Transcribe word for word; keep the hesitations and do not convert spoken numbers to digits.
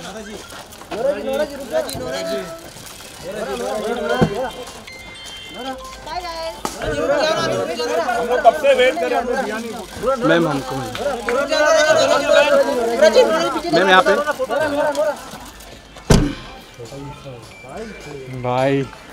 Ma'am हमको ma'am यहाँ पे भाई।